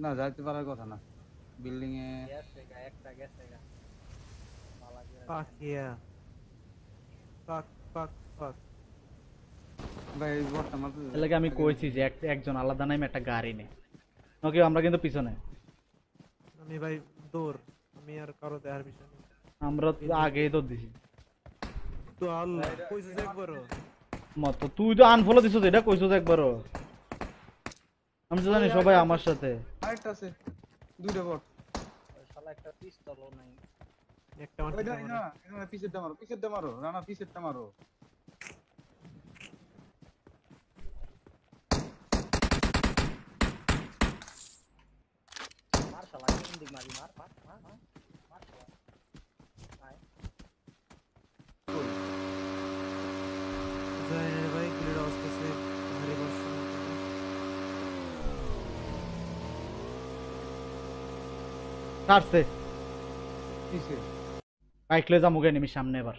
না যাইতে পারার কথা না বিল্ডিং এ গেছেগা একটা গেছেগা পাকিয়া পাক পাক পাক ভাই বলতে মারতে লাগে আমি কইছি যে একজন আলাদা নামে একটা গাড়ি নে নাকি আমরা কিন্তু পিছনে আমি ভাই দূর আমি আর কারো দেখার বিষয় না আমরা আগেই তো দিছি তো আল কইছো যে একবারও মত তুই তো আনফলো দিছো এটা কইছো যে একবারও हम तो नहीं सब भाई আমার সাথে আরেকটা আছে দুইটা বট শালা একটা পিস্তল নাই একটা মার না না পিছেরটা মারো রানা পিছেরটা মারো মার শালা কোন দিক মারি মার মার মার মার শালা ভাই যাই ভাই ক্লিয়ার আস্তে আস্তে ভারী বর্ষণ कार से इसे बाइक ले जाऊंगा नहीं मैं सामने पर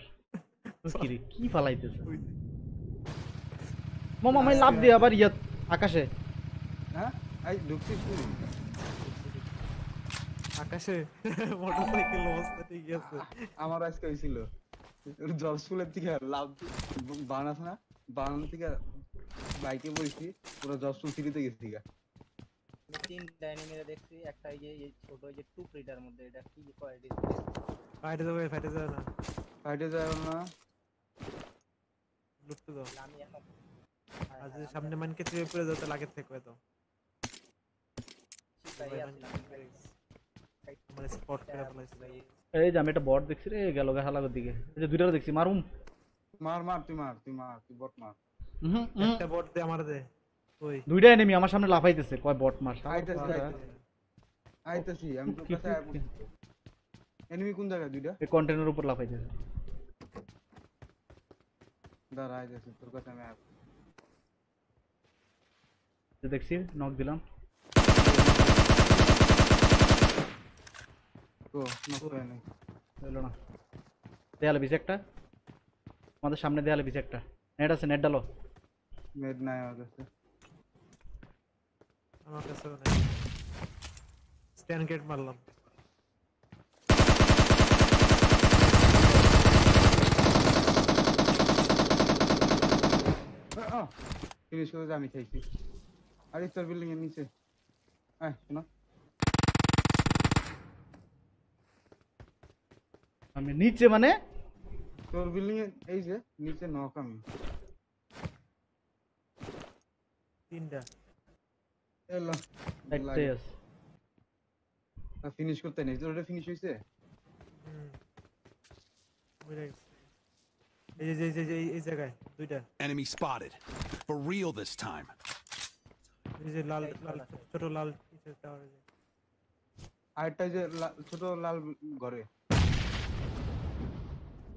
उसकी रे की फलाई थी मामा मैं लाभ दिया पर यह आकाश है हाँ आई डुक्सी पूरी आकाश है मोटरसाइकिल लॉस करती क्या से हमारा इसका इसीलो जॉब स्कूल लेती क्या लाभ बाना था ना बाना थी क्या बाइकें वो इसी पूरा जॉब स्कूल सीरी तक इसी का तीन डायने मेरा देखती একটা এই ছোট যে টু প্রিডার মধ্যে এটা কি কোয়ালিটি ফাইটে যাবে না লুটতে দাও আমি এখন আজ সামনে মানকে চেপে পড়ে যেতে লাগে থেকে তো আমার স্পট করে ফেলাইছি ভাই এই যে আমি একটা বট দেখছি রে গেল গা হালার দিকে এই যে দুইটা দেখছি মারুম মার তুই বট মার একটা বট দে আমার দে ওই দুইটা এনিমি আমার সামনে লাফাইতেছে কয় বট মার আইতেছি আমি তো কাছে এনিমি কোন জায়গা দুইটা এই কন্টেইনারের উপর লাফাইতেছে দাঁড়া আইতেছি তোর কাছে আমি আছি তুই দেখছিস নক দিলাম তো নক হয় না হলো না দেয়ালে বিছে একটা আমাদের সামনে দেয়ালে বিছে একটা নেট আছে নেট ডালো নেট নাই ওদের আমার কাছে নাই স্ট্যান্ড গেট মারলাম আহ ফিনিশ করে যা আমি খাইছি আরে তোর বিল্ডিং এর নিচে আয় শোনা আমি নিচে মানে তোর বিল্ডিং এর এই যে নিচে নক আমি তিনটা हेलो एक्सेस अब फिनिश करते नहीं इधर फिनिश হইছে এই এই জায়গায় দুইটা enemy spotted for real this time এই যে লাল ছোট লাল এটা আইটা যে ছোট লাল ঘরে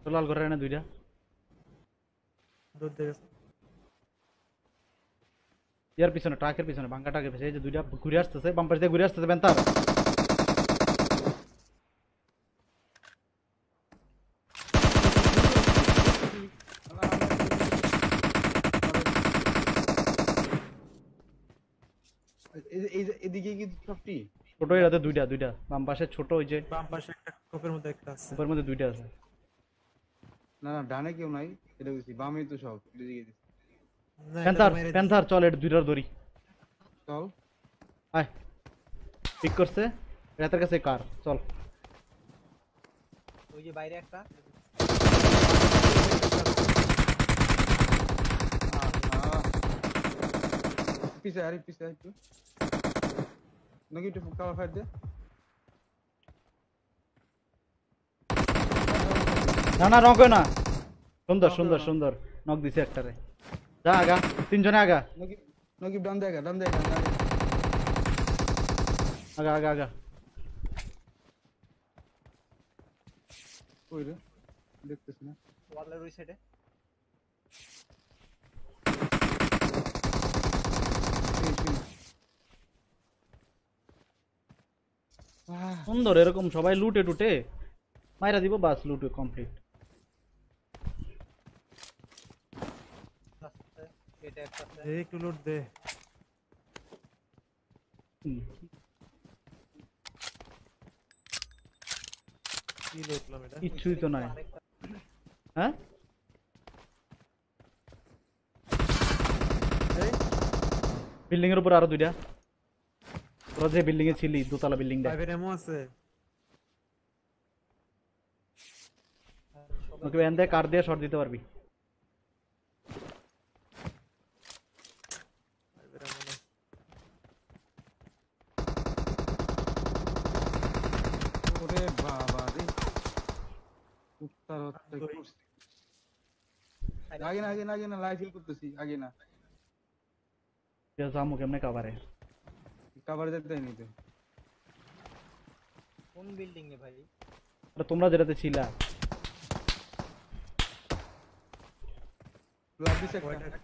ছোট লাল ঘরে না দুইটা দুইটা यार পিছনে ট্রাকের পিছনে বাংকা ট্রাকের পিছনে এই যে দুইটা ঘুরে আসছে বাম্পার দিয়ে ঘুরে আসছে বেনতার এই এদিকে কি সবটি ছোট এর হাতে দুইটা বাম পাশে ছোট ওই যে বাম পাশে একটা কোপের মধ্যে একটা আছে কোপের মধ্যে দুইটা আছে না ডানে কেউ নাই এটা বুঝছি বামেই তো সব এদিকে पेंथर चल एट दुइटार दड़ी चल हाय पिक করছে এটার কাছে কার চল ওই যে বাইরে একটা পিছে একটু নেগেটিভ কভার ফাইট দে না রং কই না সুন্দর নক দিছে একটারে जा आगा तीन जने आगा नोकी डन देगा आगा ओए रे देखतेस ना वाला रुई साइड है वाह सुंदर এরকম সবাই লুটে টুটে মাইরা দিব বাস লুট কমপ্লিট एक लूट दे কিছুই তো নাই। হ্যাঁ বিল্ডিং এর উপর আরো দুইটা, তোরা যে বিল্ডিং এ ছিলি দোতলা বিল্ডিং দা ভাই এমন আছে ওকে এন্ড দিয়ে কাট দিয়ে শট দিতে পারবি। ওরে বাবা রে উত্তর হচ্ছে আগে না আগে না আগে না লাইভ হিল করতেছি আগে না ये सामू केमने कवर है कवर देते नहीं थे कौन बिल्डिंग है भाई अरे तुमरा जरा तो छीला लब्बी से लब्बी से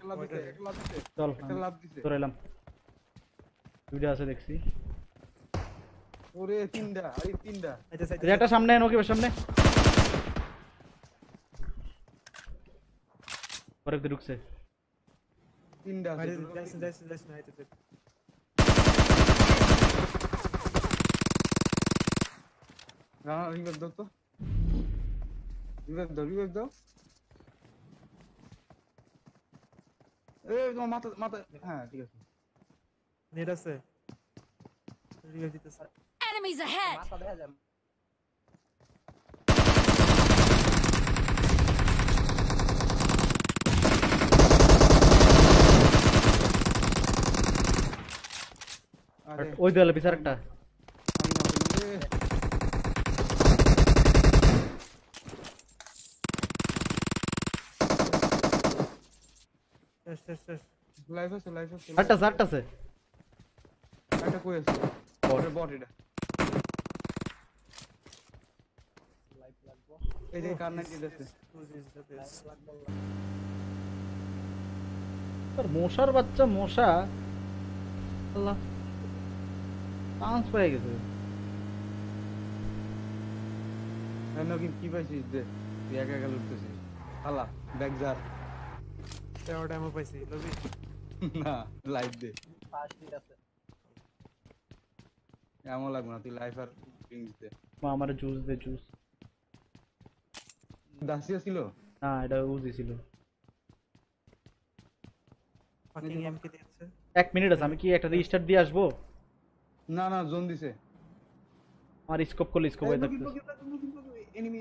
चल लब्बी से तोरे लम वीडियो से देखसी पूरे तीनडा अच्छा रेटा सामने नो के सामने पर एक रुक से तीनडा जैसे नहीं थे ना रिवाइव दो तो रिवाइव दो ए तो माता हां ठीक है नेडा से रिवाइव देते सर एनिमीज अहेड माता दे जा ওই দেয়ালে বিচার একটা লাইফ আছে একটা কই আছে বট এটা লাইফ লাগবো এই যে কার না কি দিতেছে তোর মশার বাচ্চা মশা আল্লাহ पांच पे गए थे मैंने कि की पैसे दे या क्या लूटते से हला बैग जार ते और टाइम पैसे लबी ना लाइफ दे पास दी আছে এমন লাগব না তুই লাইফ আর ড্রিংক দে মা আমারে জুস দে জুস দাসিয়া ছিল না এটা জুস ছিল পাকিং এম কে দিতেছে 1 মিনিট আছে আমি কি একটা রিস্টার্ট দিয়ে আসবো ना ना जोन दिसे और स्कोप को ले इसको वे तक एनिमी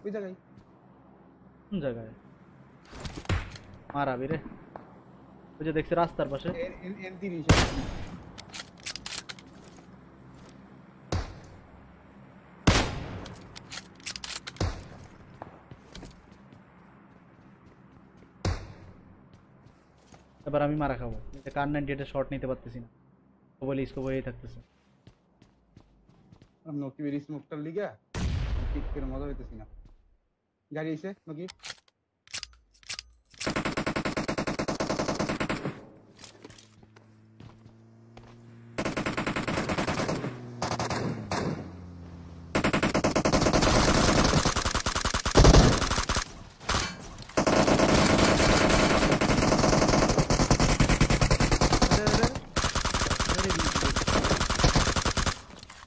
कोई जगह है मारा वीरे मुझे देख से रास्तार पास है एंटी नीचे এবার আমি মারা খাবো এটা কার 98 এ শট নিতে পারতেছি না বলি इसको वही থাকতেছে हम नोकी मेरी स्मोकটা লিগা ঠিক করে মজা হইতেছি না গাড়ি এসে নকি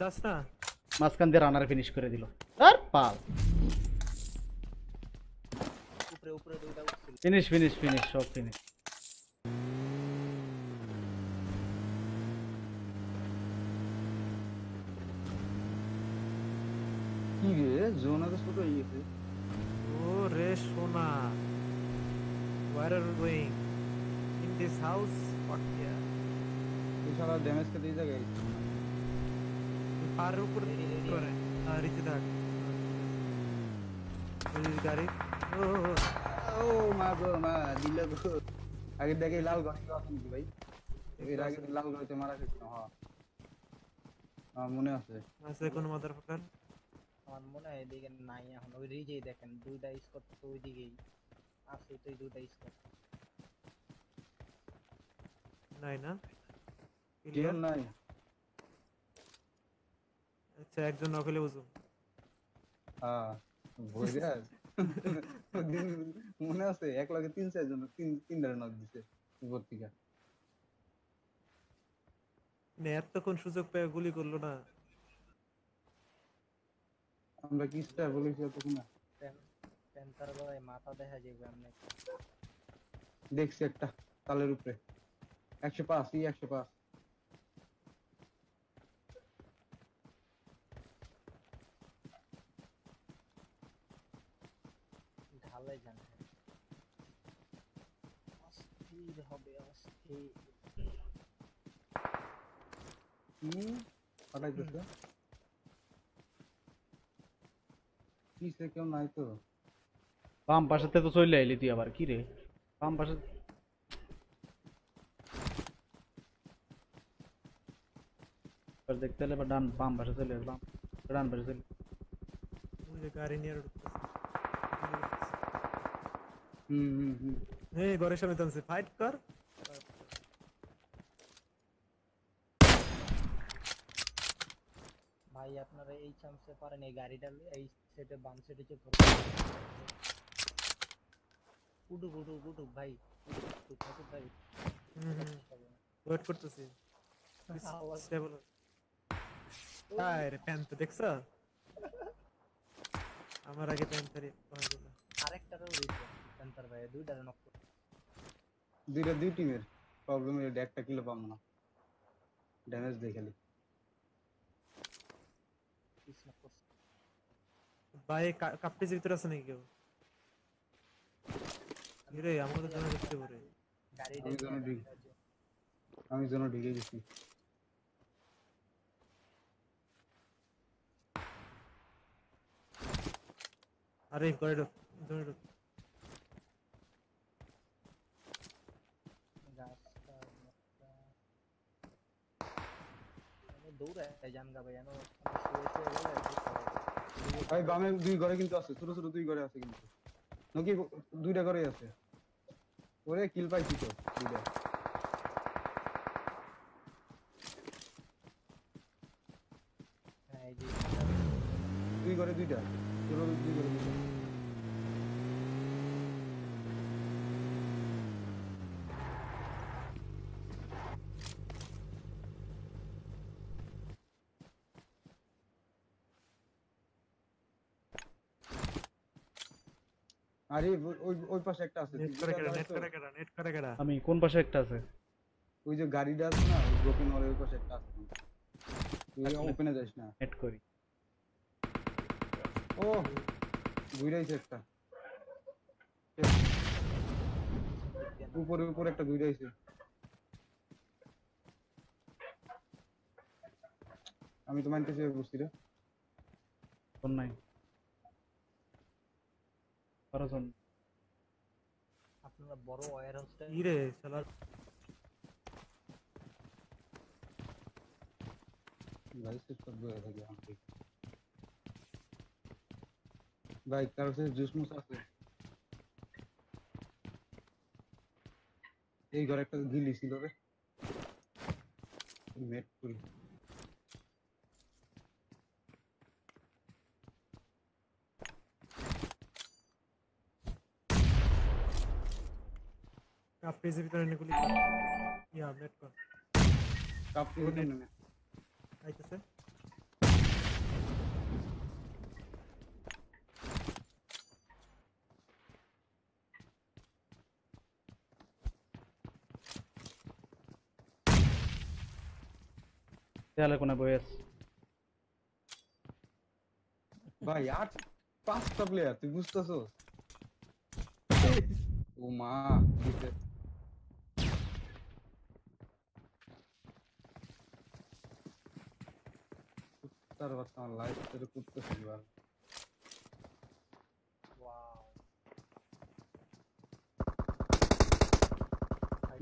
দাসা মাসকান দিয়ে রানার ফিনিশ করে দিল আর পাল উপরে উপরে দুইটা ফিনিশ সব ফিনিশ কি রে জোনা তো ছোট হয়ে গেছে ওরে সোনা where are we going in this house what here ইশারা ড্যামেজ কে দিয়ে জায়গা आर ऊपर ऊपर है रिचिदार गाड़ी ओ मां दिल को आगे देखे लाल गाड़ी का सुन भाई ये आगे लाल गाड़ी तुम्हारा कितना हां हां মনে আছে আছে কোন মদরফকার আমার মনে হয় এদিকে নাই এখন ওই রিজেই দেখেন দুইটা স্কট তো ওইদিকেই আছে তো দুইটা স্কট নাই না ক্লিয়ার নাই अच्छा एक जन नकले बुझो हां बोलिया মনে আছে এক লগে 3-4 জন তিন ধরে নক দিছে উপরটিকা নে এত কোন সুযোগ পেয়ে গুলি করলো না আমরা কি স্টার বলেছি তখন না প্যান্থার ভাই মাথা দেখা যাবে আপনি দেখছি একটা তালের উপরে 105 ই 105 ঢালাই জানা অস্থির হবে অস্থির কি আটা দিছো কি সে কেউ নাই তো বাম পাশেতে তো চলে আইলি তুই আবার কি রে বাম পাশে पर देखते ले पर डान बाम भर से ले बाम डान भर से मुझे कारिनियर नहीं गौरेश में तुमसे फाइट कर भाई आपने रे ये चम से पर नहीं गाड़ी डाल ये सेट बाम सेट जो उड़ू उड़ू उड़ू भाई वेट करते से स्टेबल আরে প্যান্ট দেখছ আমার আগে প্যান্টারে আরেকটারও হইছে প্যান্টার ভাই দুইটা নক দুইটা দুই টিমের প্রবলেম হলো একটা কিলো পাবো না ড্যামেজ দেখালি ভাই কাপটির ভিতর আছে নাকি কেউ আরে আমরা তো জানা দেখতে পারে আমি জানা ঢুকে গেছি अरे गॉड गॉड दूर है जानगा भाई नो भाई बामे দুই ঘরে কিন্তু আছে ছোট ছোট দুই ঘরে আছে কিন্তু নাকি দুইটা ঘরেই আছে ওরে কিল পাইছি তো দুইটা এই দুই ঘরে দুইটা चलो जल्दी करो अरे ওই পাশে একটা আছে নেট করে কেডা আমি কোন পাশে একটা আছে ওই যে গাড়িটা আছে না ব্রোকেন ওর ওই পাশে একটা আছে তুই ওপেনে যাস না নেট করি ओ गुइराई से একটা উপরে উপরে একটা গুইরাই আছে আমি তো মানতেছি বুঝছি রে কোন নাই পরজন আপনারা বড় ওয়্যার হাউসটা ই রে শালা ভাই সব কত হয়ে গেল আমি भाई कार से जूस मुस आसे এই ঘরে একটা গিলি ছিল রে নেট পুরি কাপড়ে যে ভিতরে নিগুলি ইয়া নেট কর কাপড়ে নেন না আইতেছে चला कोना बॉयस भाई यार पास तब ले तू बुझतसो ओ मां इसे उत्तर वस्तान लाइफ तेरे कुत्ते से बार वाओ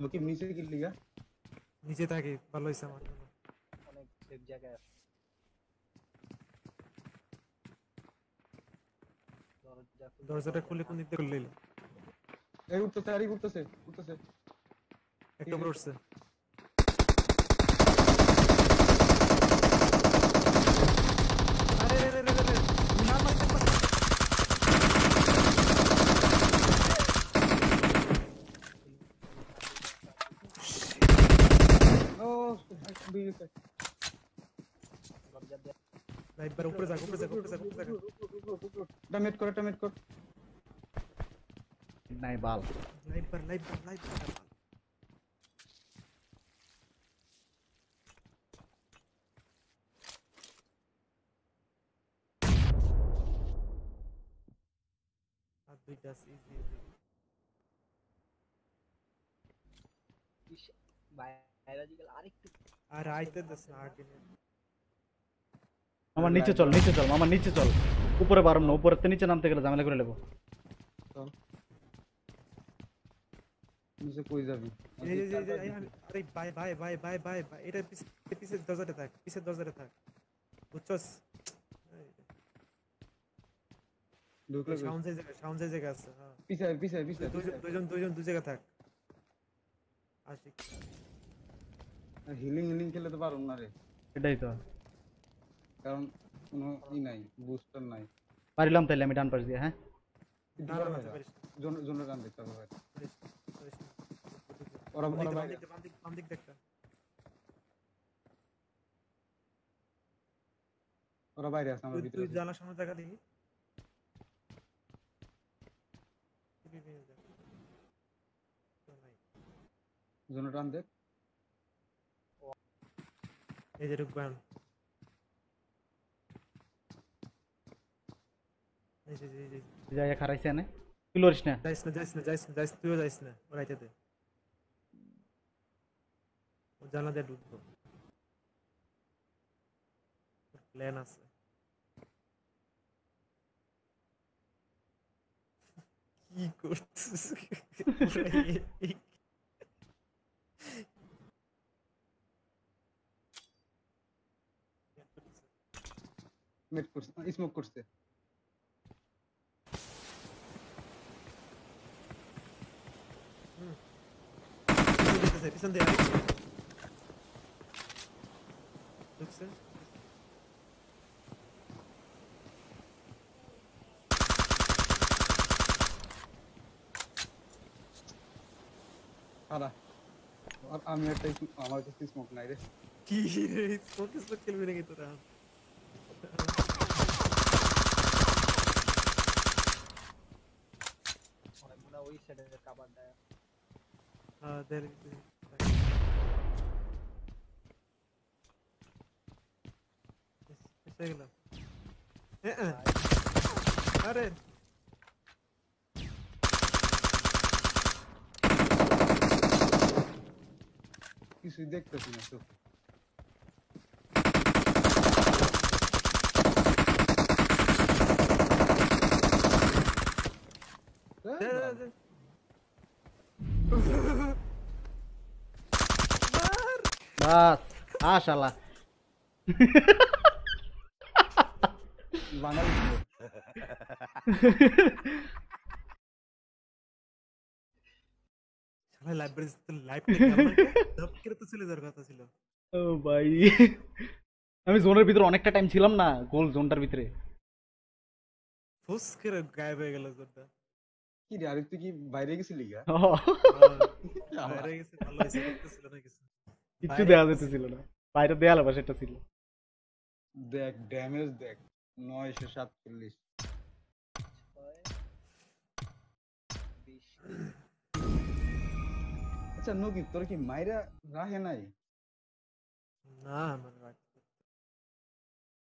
लोकी नीचे गिर लिया नीचे था कि ভালো হইছে আমার एक जगह दरवाजा खोले को निकल ले ए ऊपर से एकदम रोड से अरे ना मत ओ भाई भी से भाई पर ऊपर जाओ डैमेज करो नहीं बाल नहीं पर अब भी 10 इजी बायोलॉजिकल आर आते 10 ना आगे मामा नीचे चल मामा नीचे चल ऊपर बारम ना ऊपर ते नीचे नामते गेले झमेला করে लेব चल नीचे कोई যাবে अरे बाय এটা পিছে 10000 টাকা বুঝছস দুটো সাউন্ড সাইজ জায়গা আছে হ্যাঁ পিছে দুইজন দুই জায়গা থাক আশিক হিলিং খেলে তো পারুম না রে এটাই তো কারণ কোনো ই নাই বুস্টার নাই পারিলাম তাইলে আমি ডান পাশ দিয়ে হ্যাঁ জোন গান দেখতে হবে ওরা বাম দিক দেখতে ওরা বাইরে আছে আমার ভিতরে তুই জানার সময় জায়গা দেখি জোন গান দেখ এই যে রুকবান जी जाया खराइस ने किलोरिस ने जाइस तू जाइस ने और आते थे वो जाना दे डूब को प्लान है की कोर्स मेट कोर्स इसमें कोर्स है पिसन दे रुक से आला और आमिर तक हमारे किसी स्मोक नहीं रे की रे स्मोक इसको किल भी नहीं तो रहा और बोला वही सेटर का बंदा है हां देर देखना अरे किसी देखते नहीं तो बस माशाल्लाह দেখ 947 अच्छा नो की तोर की मायरा राहे नहीं ना